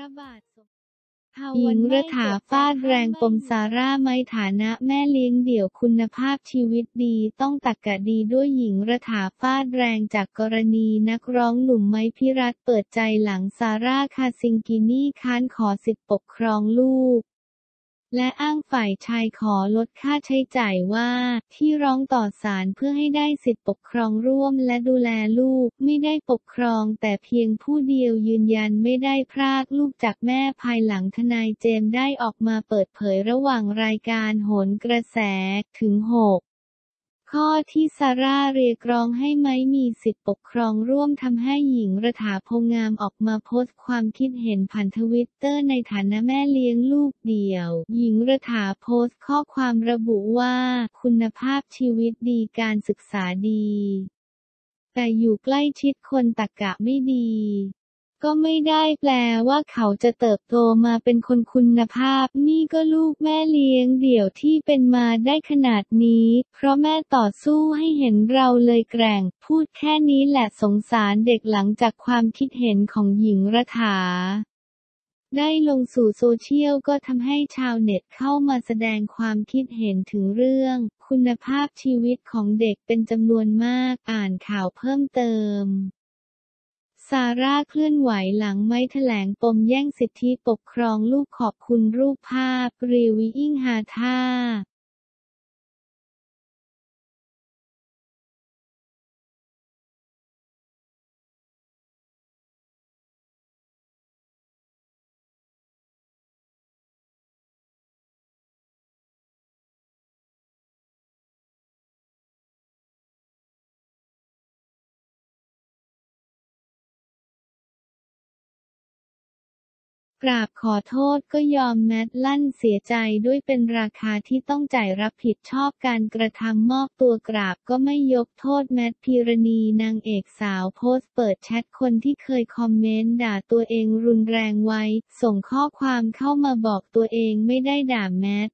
ระบาดสมหญิงระถาฟาดแรงปมซาร่าไม้ฐานะแม่เลี้ยงเดี่ยวคุณภาพชีวิตดีต้องตรรกะดีด้วยหญิงระถาฟาดแรงจากกรณีนักร้องหนุ่มไม้พิรัตเปิดใจหลังซาร่าคาซิงกินี่ค้านขอสิทธิปกครองลูกและอ้างฝ่ายชายขอลดค่าใช้จ่ายว่าที่ร้องต่อศาลเพื่อให้ได้สิทธิปกครองร่วมและดูแลลูกไม่ได้ปกครองแต่เพียงผู้เดียวยืนยันไม่ได้พรากลูกจากแม่ภายหลังทนายเจมส์ได้ออกมาเปิดเผยระหว่างรายการโหนกระแสถึง6ข้อที่ซาร่าเรียกร้องให้ไม้มีสิทธิปกครองร่วมทำให้หญิงระถาโพงามออกมาโพสต์ความคิดเห็นผ่านทวิตเตอร์ในฐานะแม่เลี้ยงลูกเดี่ยวหญิงระถาโพสต์ข้อความระบุว่าคุณภาพชีวิตดีการศึกษาดีแต่อยู่ใกล้ชิดคนตรรกะไม่ดีก็ไม่ได้แปลว่าเขาจะเติบโตมาเป็นคนคุณภาพนี่ก็ลูกแม่เลี้ยงเดี่ยวที่เป็นมาได้ขนาดนี้เพราะแม่ต่อสู้ให้เห็นเราเลยแกร่งพูดแค่นี้แหละสงสารเด็กหลังจากความคิดเห็นของหญิงระถาได้ลงสู่โซเชียลก็ทำให้ชาวเน็ตเข้ามาแสดงความคิดเห็นถึงเรื่องคุณภาพชีวิตของเด็กเป็นจำนวนมากอ่านข่าวเพิ่มเติมซาร่าเคลื่อนไหวหลังไม้แถลงปมแย่งสิทธิปกครองลูกขอบคุณรูปภาพรีวิวอิ่งฮาท่ากราบขอโทษก็ยอมแมทลั่นเสียใจด้วยเป็นราคาที่ต้องจ่ายรับผิดชอบการกระทำมอบตัวกราบก็ไม่ยกโทษแมทพิรณีนางเอกสาวโพสต์เปิดแชทคนที่เคยคอมเมนต์ด่าตัวเองรุนแรงไว้ส่งข้อความเข้ามาบอกตัวเองไม่ได้ด่าแมท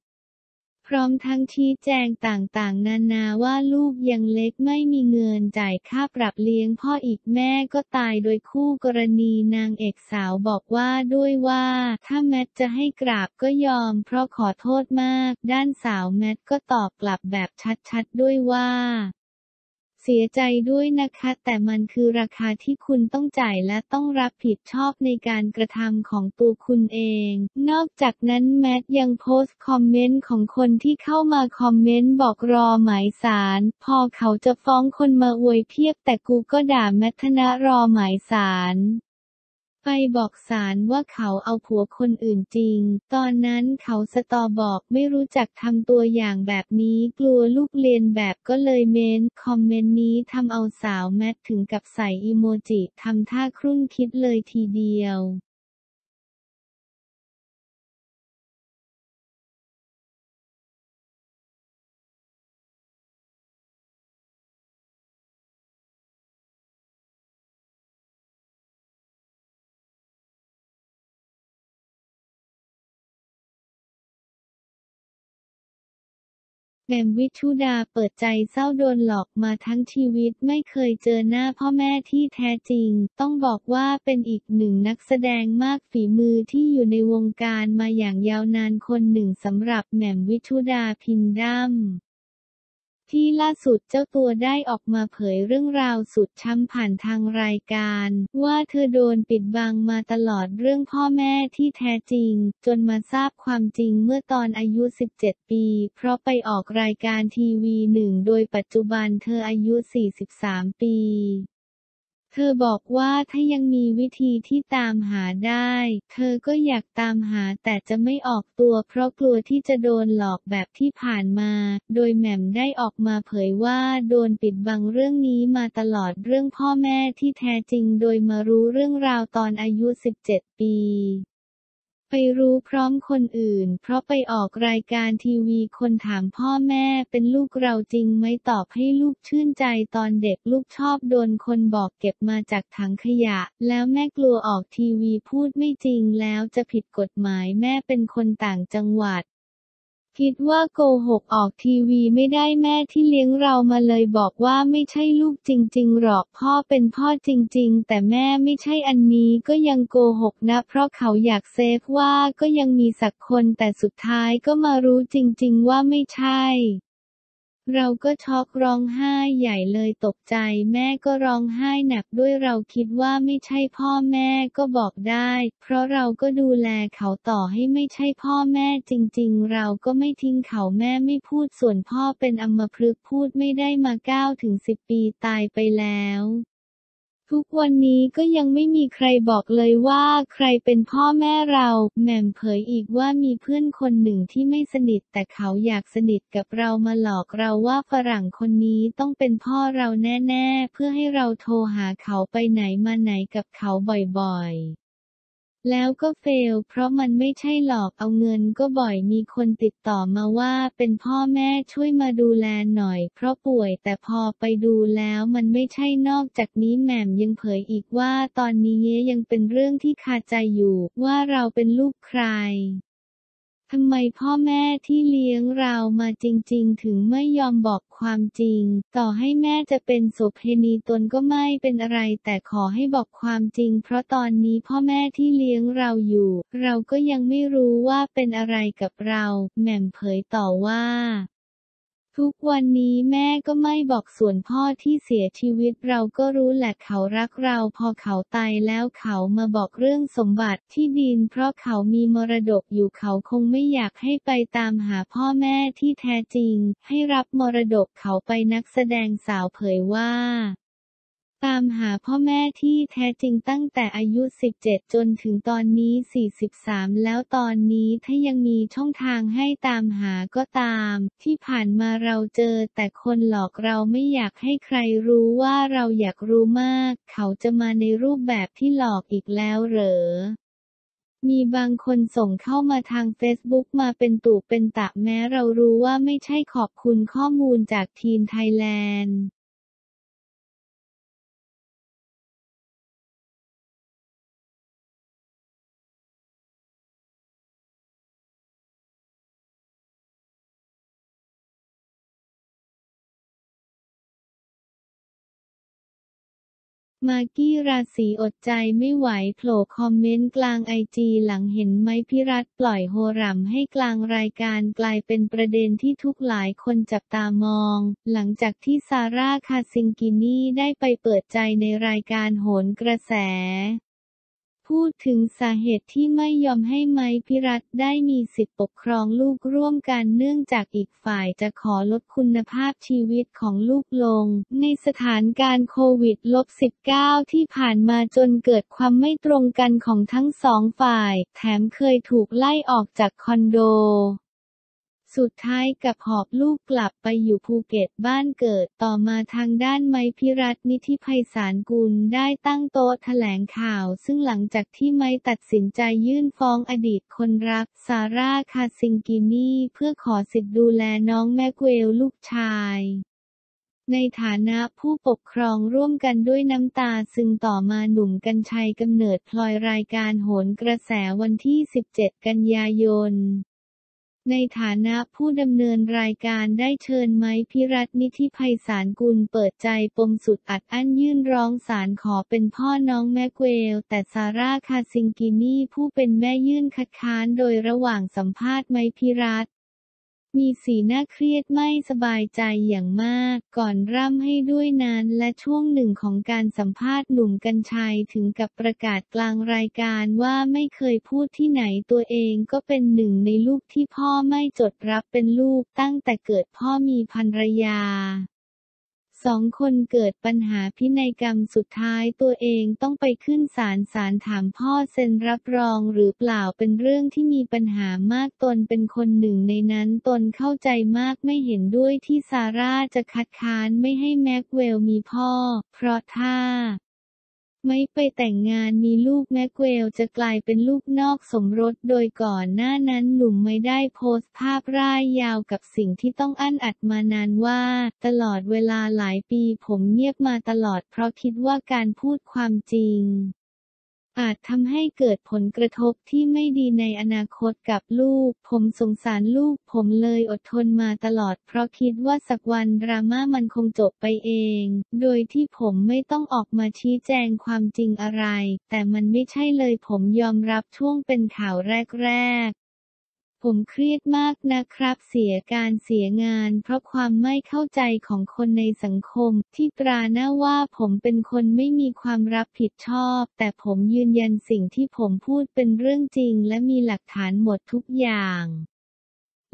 พร้อมทั้งชี้แจงต่างๆนานาว่าลูกยังเล็กไม่มีเงินจ่ายค่าปรับเลี้ยงพ่ออีกแม่ก็ตายโดยคู่กรณีนางเอกสาวบอกว่าด้วยว่าถ้าแมทจะให้กราบก็ยอมเพราะขอโทษมากด้านสาวแมทก็ตอบกลับแบบชัดๆด้วยว่าเสียใจด้วยนะคะแต่มันคือราคาที่คุณต้องจ่ายและต้องรับผิดชอบในการกระทำของตัวคุณเองนอกจากนั้นแมทยังโพสต์คอมเมนต์ของคนที่เข้ามาคอมเมนต์บอกรอหมายศาลพอเขาจะฟ้องคนมาอวยเทียบแต่กูก็ด่าแมทนะรอหมายศาลไปบอกศาลว่าเขาเอาผัวคนอื่นจริงตอนนั้นเขาสตอบอกไม่รู้จักทำตัวอย่างแบบนี้กลัวลูกเรียนแบบก็เลยเม้นคอมเมนต์นี้ทำเอาสาวแมทถึงกับใส่อีโมจิทำท่าครุ่นคิดเลยทีเดียวแหม่มวิชุดาเปิดใจเศร้าโดนหลอกมาทั้งชีวิตไม่เคยเจอหน้าพ่อแม่ที่แท้จริงต้องบอกว่าเป็นอีกหนึ่งนักแสดงมากฝีมือที่อยู่ในวงการมาอย่างยาวนานคนหนึ่งสำหรับแหม่มวิชุดาพินดัมที่ล่าสุดเจ้าตัวได้ออกมาเผยเรื่องราวสุดช้ำผ่านทางรายการว่าเธอโดนปิดบังมาตลอดเรื่องพ่อแม่ที่แท้จริงจนมาทราบความจริงเมื่อตอนอายุ17ปีเพราะไปออกรายการทีวี1โดยปัจจุบันเธออายุ43ปีเธอบอกว่าถ้ายังมีวิธีที่ตามหาได้เธอก็อยากตามหาแต่จะไม่ออกตัวเพราะกลัวที่จะโดนหลอกแบบที่ผ่านมาโดยแหม่มได้ออกมาเผยว่าโดนปิดบังเรื่องนี้มาตลอดเรื่องพ่อแม่ที่แท้จริงโดยมารู้เรื่องราวตอนอายุ17ปีไปรู้พร้อมคนอื่นเพราะไปออกรายการทีวีคนถามพ่อแม่เป็นลูกเราจริงไหมตอบให้ลูกชื่นใจตอนเด็กลูกชอบโดนคนบอกเก็บมาจากถังขยะแล้วแม่กลัวออกทีวีพูดไม่จริงแล้วจะผิดกฎหมายแม่เป็นคนต่างจังหวัด คิดว่าโกหกออกทีวีไม่ได้แม่ที่เลี้ยงเรามาเลยบอกว่าไม่ใช่ลูกจริงๆหรอกพ่อเป็นพ่อจริงๆแต่แม่ไม่ใช่อันนี้ก็ยังโกหกนะเพราะเขาอยากเซฟว่าก็ยังมีสักคนแต่สุดท้ายก็มารู้จริงๆว่าไม่ใช่เราก็ช็อกร้องไห้ใหญ่เลยตกใจแม่ก็ร้องไห้หนักด้วยเราคิดว่าไม่ใช่พ่อแม่ก็บอกได้เพราะเราก็ดูแลเขาต่อให้ไม่ใช่พ่อแม่จริงๆเราก็ไม่ทิ้งเขาแม่ไม่พูดส่วนพ่อเป็นอัมพฤกษ์พูดไม่ได้มา 9-10 ปีตายไปแล้วทุกวันนี้ก็ยังไม่มีใครบอกเลยว่าใครเป็นพ่อแม่เราแหม่มเผยอีกว่ามีเพื่อนคนหนึ่งที่ไม่สนิทแต่เขาอยากสนิทกับเรามาหลอกเราว่าฝรั่งคนนี้ต้องเป็นพ่อเราแน่ๆเพื่อให้เราโทรหาเขาไปไหนมาไหนกับเขาบ่อยๆแล้วก็เฟลเพราะมันไม่ใช่หลอกเอาเงินก็บ่อยมีคนติดต่อมาว่าเป็นพ่อแม่ช่วยมาดูแลหน่อยเพราะป่วยแต่พอไปดูแล้วมันไม่ใช่นอกจากนี้แหม่มยังเผยอีกว่าตอนนี้ยังเป็นเรื่องที่คาใจอยู่ว่าเราเป็นลูกใครทำไมพ่อแม่ที่เลี้ยงเรามาจริงๆถึงไม่ยอมบอกความจริงต่อให้แม่จะเป็นโสเภณีตนก็ไม่เป็นอะไรแต่ขอให้บอกความจริงเพราะตอนนี้พ่อแม่ที่เลี้ยงเราอยู่เราก็ยังไม่รู้ว่าเป็นอะไรกับเราแหม่มเผยต่อว่าทุกวันนี้แม่ก็ไม่บอกส่วนพ่อที่เสียชีวิตเราก็รู้แหละเขารักเราพอเขาตายแล้วเขามาบอกเรื่องสมบัติที่ดินเพราะเขามีมรดกอยู่เขาคงไม่อยากให้ไปตามหาพ่อแม่ที่แท้จริงให้รับมรดกเขาไปนักแสดงสาวเผยว่าตามหาพ่อแม่ที่แท้จริงตั้งแต่อายุ17จนถึงตอนนี้43แล้วตอนนี้ถ้ายังมีช่องทางให้ตามหาก็ตามที่ผ่านมาเราเจอแต่คนหลอกเราไม่อยากให้ใครรู้ว่าเราอยากรู้มากเขาจะมาในรูปแบบที่หลอกอีกแล้วเหรอมีบางคนส่งเข้ามาทาง Facebook มาเป็นตู่เป็นตะแม้เรารู้ว่าไม่ใช่ขอบคุณข้อมูลจากทีมไทยแลนด์มากกี้ราศีอดใจไม่ไหวโผล่คอมเมนต์กลางไอจีหลังเห็นไมค์พิรัตน์ปล่อยโฮรัมให้กลางรายการกลายเป็นประเด็นที่ทุกหลายคนจับตามองหลังจากที่ซาร่าคาซิงกินี่ได้ไปเปิดใจในรายการโหนกระแสพูดถึงสาเหตุที่ไม่ยอมให้ไมค์พิรัตน์ได้มีสิทธิปกครองลูกร่วมกันเนื่องจากอีกฝ่ายจะขอลดคุณภาพชีวิตของลูกลงในสถานการณ์โควิด-19 ที่ผ่านมาจนเกิดความไม่ตรงกันของทั้งสองฝ่ายแถมเคยถูกไล่ออกจากคอนโดสุดท้ายกับหอบลูกกลับไปอยู่ภูเก็ตบ้านเกิดต่อมาทางด้านไมค์พิรัตน์นิธิไพศาลกุลได้ตั้งโต๊ะแถลงข่าวซึ่งหลังจากที่ไมค์ตัดสินใจยื่นฟ้องอดีตคนรักซาร่าคาซิงกินี่เพื่อขอสิทธิ์ดูแลน้องแม็กเวลลูกชายในฐานะผู้ปกครองร่วมกันด้วยน้ำตาซึมต่อมาหนุ่มกรรชัยกำเนิดพลอยรายการโหนกระแสวันที่17กันยายนในฐานะผู้ดำเนินรายการได้เชิญไมค์พิรัตน์นิธิไพศาลกุลเปิดใจปมสุดอัดอั้นยื่นร้องศาลขอเป็นพ่อน้องแม็กเวลแต่ซาร่าคาซิงกินี่ผู้เป็นแม่ยื่นคัดค้านโดยระหว่างสัมภาษณ์ไมค์พิรัตน์มีสีหน้าเครียดไม่สบายใจอย่างมากก่อนร่ำให้ด้วยนานและช่วงหนึ่งของการสัมภาษณ์หนุ่มกรรชัยถึงกับประกาศกลางรายการว่าไม่เคยพูดที่ไหนตัวเองก็เป็นหนึ่งในลูกที่พ่อไม่จดรับเป็นลูกตั้งแต่เกิดพ่อมีภรรยาสองคนเกิดปัญหาพินัยกรรมสุดท้ายตัวเองต้องไปขึ้นศาลศาลถามพ่อเซ็นรับรองหรือเปล่าเป็นเรื่องที่มีปัญหามากตนเป็นคนหนึ่งในนั้นตนเข้าใจมากไม่เห็นด้วยที่ซาร่าจะคัดค้านไม่ให้แม็กเวลมีพ่อเพราะถ้าไม่ไปแต่งงานมีลูกแม็กเวลจะกลายเป็นลูกนอกสมรสโดยก่อนหน้านั้นหนุ่มไม่ได้โพสต์ภาพร่ายยาวกับสิ่งที่ต้องอั้นอัดมานานว่าตลอดเวลาหลายปีผมเงียบมาตลอดเพราะคิดว่าการพูดความจริง อาจทำให้เกิดผลกระทบที่ไม่ดีในอนาคตกับลูกผมสงสารลูกผมเลยอดทนมาตลอดเพราะคิดว่าสักวันดราม่ามันคงจบไปเองโดยที่ผมไม่ต้องออกมาชี้แจงความจริงอะไรแต่มันไม่ใช่เลยผมยอมรับช่วงเป็นข่าวแรกๆผมเครียดมากนะครับเสียการเสียงานเพราะความไม่เข้าใจของคนในสังคมที่ตราหน้าว่าผมเป็นคนไม่มีความรับผิดชอบแต่ผมยืนยันสิ่งที่ผมพูดเป็นเรื่องจริงและมีหลักฐานหมดทุกอย่าง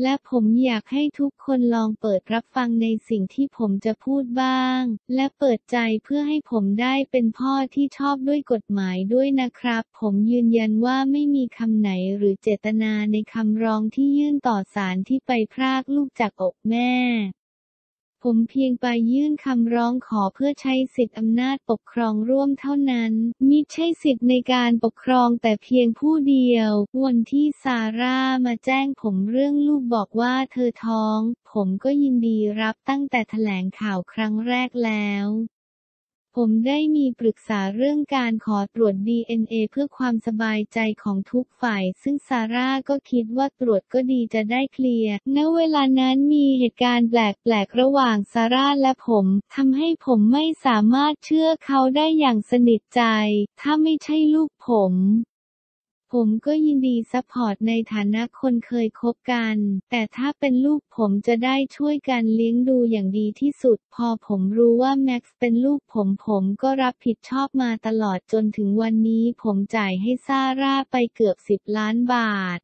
และผมอยากให้ทุกคนลองเปิดรับฟังในสิ่งที่ผมจะพูดบ้างและเปิดใจเพื่อให้ผมได้เป็นพ่อที่ชอบด้วยกฎหมายด้วยนะครับผมยืนยันว่าไม่มีคำไหนหรือเจตนาในคำร้องที่ยื่นต่อศาลที่ไปพรากลูกจากอกแม่ผมเพียงไปยื่นคำร้องขอเพื่อใช้สิทธิอำนาจปกครองร่วมเท่านั้นมิใช่สิทธิในการปกครองแต่เพียงผู้เดียววันที่ซาร่ามาแจ้งผมเรื่องลูกบอกว่าเธอท้องผมก็ยินดีรับตั้งแต่แถลงข่าวครั้งแรกแล้วผมได้มีปรึกษาเรื่องการขอตรวจ DNA เพื่อความสบายใจของทุกฝ่ายซึ่งซาร่าก็คิดว่าตรวจก็ดีจะได้เคลียร์ณเวลานั้นมีเหตุการณ์แปลกๆระหว่างซาร่าและผมทำให้ผมไม่สามารถเชื่อเขาได้อย่างสนิทใจถ้าไม่ใช่ลูกผมก็ยินดีซัพพอร์ตในฐานะคนเคยคบกันแต่ถ้าเป็นลูกผมจะได้ช่วยกันเลี้ยงดูอย่างดีที่สุดพอผมรู้ว่าแม็กซ์เป็นลูกผมก็รับผิดชอบมาตลอดจนถึงวันนี้ผมจ่ายให้ซาร่าไปเกือบ10 ล้านบาท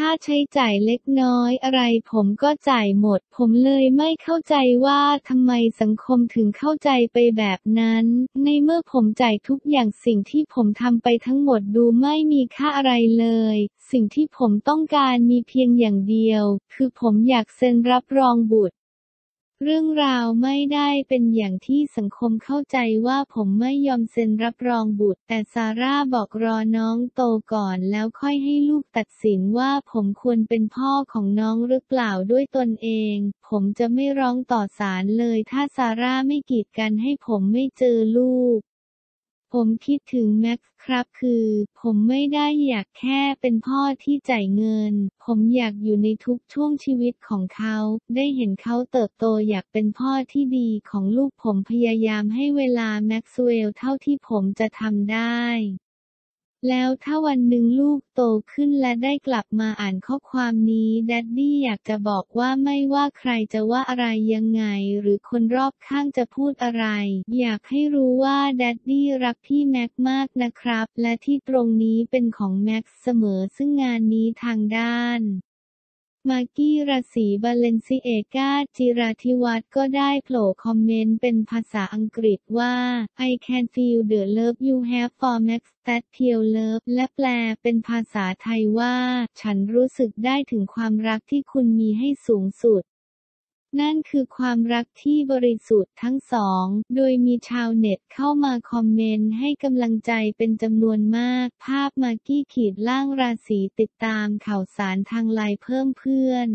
ค่าใช้จ่ายเล็กน้อยอะไรผมก็จ่ายหมดผมเลยไม่เข้าใจว่าทำไมสังคมถึงเข้าใจไปแบบนั้นในเมื่อผมจ่ายทุกอย่างสิ่งที่ผมทำไปทั้งหมดดูไม่มีค่าอะไรเลยสิ่งที่ผมต้องการมีเพียงอย่างเดียวคือผมอยากเซ็นรับรองบุตรเรื่องราวไม่ได้เป็นอย่างที่สังคมเข้าใจว่าผมไม่ยอมเซ็นรับรองบุตรแต่ซาร่าบอกรอน้องโตก่อนแล้วค่อยให้ลูกตัดสินว่าผมควรเป็นพ่อของน้องหรือเปล่าด้วยตนเองผมจะไม่ร้องต่อศาลเลยถ้าซาร่าไม่กีดกันให้ผมไม่เจอลูกผมคิดถึงแม็กซ์ครับคือผมไม่ได้อยากแค่เป็นพ่อที่จ่ายเงินผมอยากอยู่ในทุกช่วงชีวิตของเขาได้เห็นเขาเติบโตอยากเป็นพ่อที่ดีของลูกผมพยายามให้เวลาแม็กซ์เวลเท่าที่ผมจะทำได้แล้วถ้าวันหนึ่งลูกโตขึ้นและได้กลับมาอ่านข้อความนี้แดดดี้อยากจะบอกว่าไม่ว่าใครจะว่าอะไรยังไงหรือคนรอบข้างจะพูดอะไรอยากให้รู้ว่าแดดดี้รักพี่แม็กมากนะครับและที่ตรงนี้เป็นของแม็กเสมอซึ่งงานนี้ทางด้านมากกี้ราศีบาเลนซิเอกาจิราธิวัฒน์ก็ได้โผล่คอมเมนต์เป็นภาษาอังกฤษว่า I can feel the love you have for Max that pure love และแปลเป็นภาษาไทยว่าฉันรู้สึกได้ถึงความรักที่คุณมีให้สูงสุดนั่นคือความรักที่บริสุทธิ์ทั้งสองโดยมีชาวเน็ตเข้ามาคอมเมนต์ให้กำลังใจเป็นจำนวนมากภาพมากกี้ขีดล่างราศีติดตามข่าวสารทางไลน์เพิ่มเพื่อน